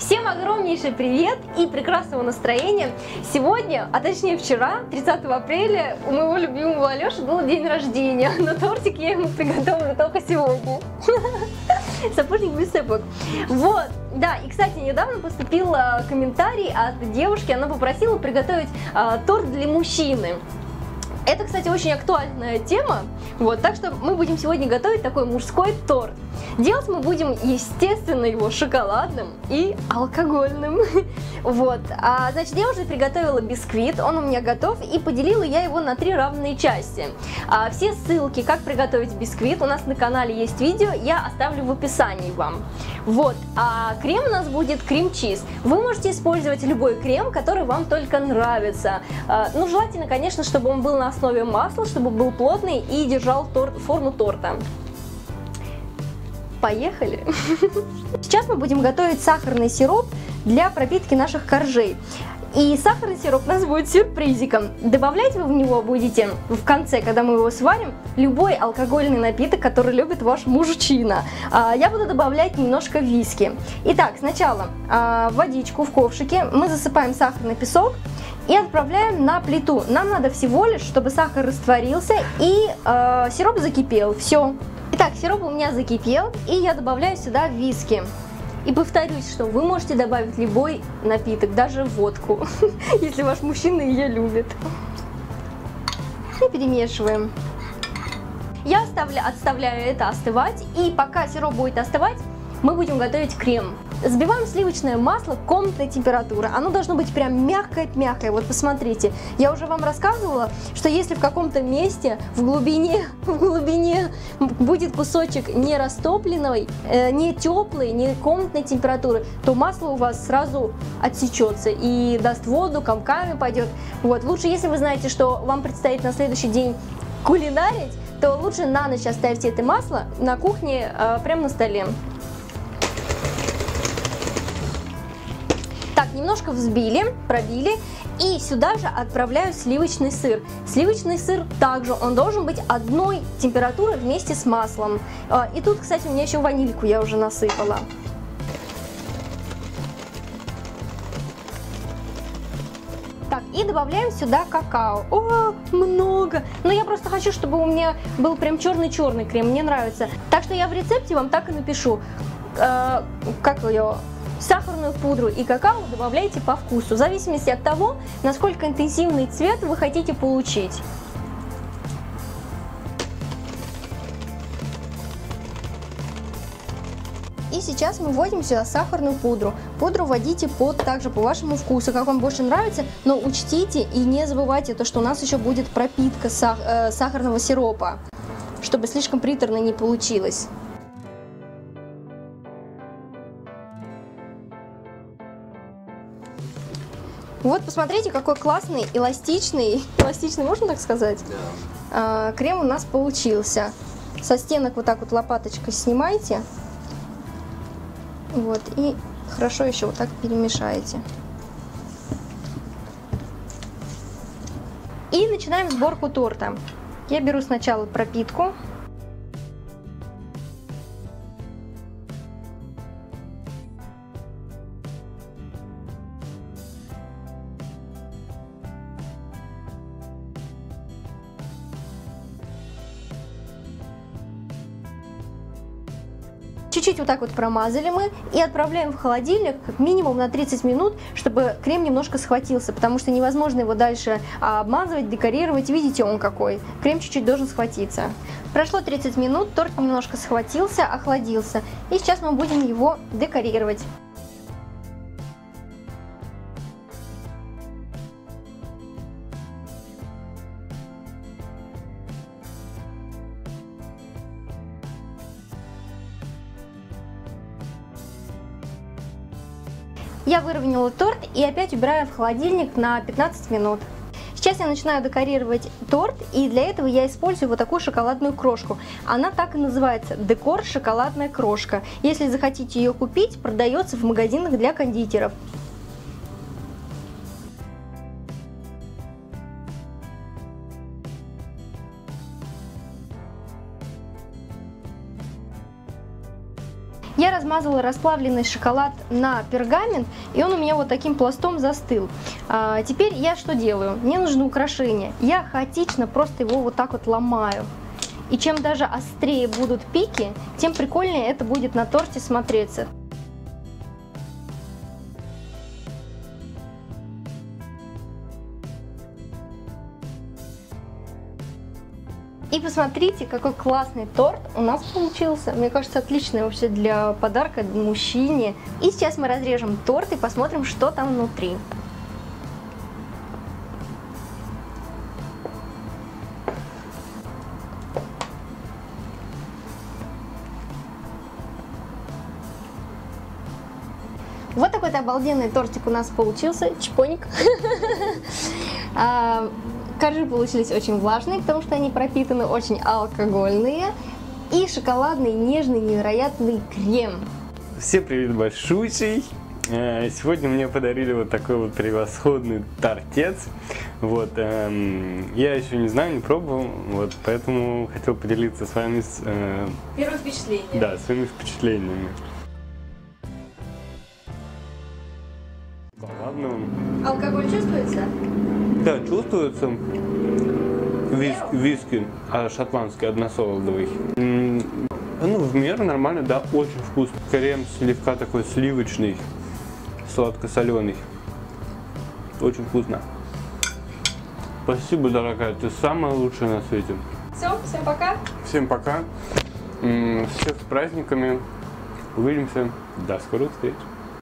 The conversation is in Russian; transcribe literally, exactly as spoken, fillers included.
Всем огромнейший привет и прекрасного настроения! Сегодня, а точнее вчера, тридцатого апреля, у моего любимого Алёши был день рождения, но тортик я ему приготовлю только сегодня. Сапожник без сапог. Вот, да, и, кстати, недавно поступил комментарий от девушки, она попросила приготовить а, торт для мужчины. Это, кстати, очень актуальная тема, вот, так что мы будем сегодня готовить такой мужской торт. Делать мы будем, естественно, его шоколадным и алкогольным. Вот, а, значит, я уже приготовила бисквит, он у меня готов, и поделила я его на три равные части. А, все ссылки, как приготовить бисквит, у нас на канале есть видео, я оставлю в описании вам. Вот, а крем у нас будет крем-чиз. Вы можете использовать любой крем, который вам только нравится. А, ну, желательно, конечно, чтобы он был на основе масла, чтобы был плотный и держал торт, форму торта. Поехали! Сейчас мы будем готовить сахарный сироп для пропитки наших коржей. И сахарный сироп у нас будет сюрпризиком. Добавлять вы в него будете в конце, когда мы его сварим, любой алкогольный напиток, который любит ваш мужчина. Я буду добавлять немножко виски. Итак, сначала водичку в ковшике мы засыпаем сахарный песок и отправляем на плиту. Нам надо всего лишь, чтобы сахар растворился и сироп закипел. Все. Итак, сироп у меня закипел, и я добавляю сюда виски. И повторюсь, что вы можете добавить любой напиток, даже водку, если ваш мужчина ее любит. И перемешиваем. Я оставляю, отставляю это остывать, и пока сироп будет остывать, мы будем готовить крем. Взбиваем сливочное масло комнатной температуры. Оно должно быть прям мягкое-мягкое. Вот посмотрите, я уже вам рассказывала, что если в каком-то месте в глубине, в глубине будет кусочек не растопленной, э, не теплой, не комнатной температуры, то масло у вас сразу отсечется и даст воду, комками пойдет. Вот. Лучше, если вы знаете, что вам предстоит на следующий день кулинарить, то лучше на ночь оставьте это масло на кухне, э, прямо на столе. Так, немножко взбили, пробили, и сюда же отправляю сливочный сыр. Сливочный сыр также, он должен быть одной температуры вместе с маслом. И тут, кстати, у меня еще ванильку я уже насыпала. Так, и добавляем сюда какао. О, много! Но я просто хочу, чтобы у меня был прям черный-черный крем, мне нравится. Так что я в рецепте вам так и напишу, э, как ее... Сахарную пудру и какао добавляйте по вкусу, в зависимости от того, насколько интенсивный цвет вы хотите получить. И сейчас мы вводим сюда сахарную пудру. Пудру вводите под, также по вашему вкусу, как вам больше нравится, но учтите и не забывайте то, что у нас еще будет пропитка сах э, сахарного сиропа, чтобы слишком приторно не получилось. Вот, посмотрите, какой классный, эластичный, эластичный, можно так сказать? Да. Крем у нас получился. Со стенок вот так вот лопаточкой снимайте. Вот, и хорошо еще вот так перемешаете. И начинаем сборку торта. Я беру сначала пропитку. Чуть-чуть вот так вот промазали мы и отправляем в холодильник минимум на тридцать минут, чтобы крем немножко схватился, потому что невозможно его дальше обмазывать, декорировать. Видите, он какой? Крем чуть-чуть должен схватиться. Прошло тридцать минут, торт немножко схватился, охладился. И сейчас мы будем его декорировать. Я выровняла торт и опять убираю в холодильник на пятнадцать минут. Сейчас я начинаю декорировать торт, и для этого я использую вот такую шоколадную крошку. Она так и называется, декор шоколадная крошка. Если захотите ее купить, продается в магазинах для кондитеров. Я размазала расплавленный шоколад на пергамент, и он у меня вот таким пластом застыл. А теперь я что делаю? Мне нужно украшение. Я хаотично просто его вот так вот ломаю. И чем даже острее будут пики, тем прикольнее это будет на торте смотреться. И посмотрите, какой классный торт у нас получился. Мне кажется, отличный вообще для подарка мужчине. И сейчас мы разрежем торт и посмотрим, что там внутри. Вот такой-то обалденный тортик у нас получился. Чпоник. Коржи получились очень влажные, потому что они пропитаны, очень алкогольные. И шоколадный, нежный, невероятный крем. Всем привет большущий! Сегодня мне подарили вот такой вот превосходный тортец. Вот, эм, я еще не знаю, не пробовал, вот, поэтому хотел поделиться с вами с, э, первым впечатлением. Да, своими впечатлениями. Ладно. Алкоголь чувствуется? Да, чувствуется вис, виски, а шотландский, односолодовый. Ну, в меру нормально, да, очень вкусно. Крем слегка такой сливочный, сладко-соленый. Очень вкусно. Спасибо, дорогая, ты самая лучшая на свете. Все, всем пока. Всем пока. Всех с праздниками. Увидимся. До скорых встреч.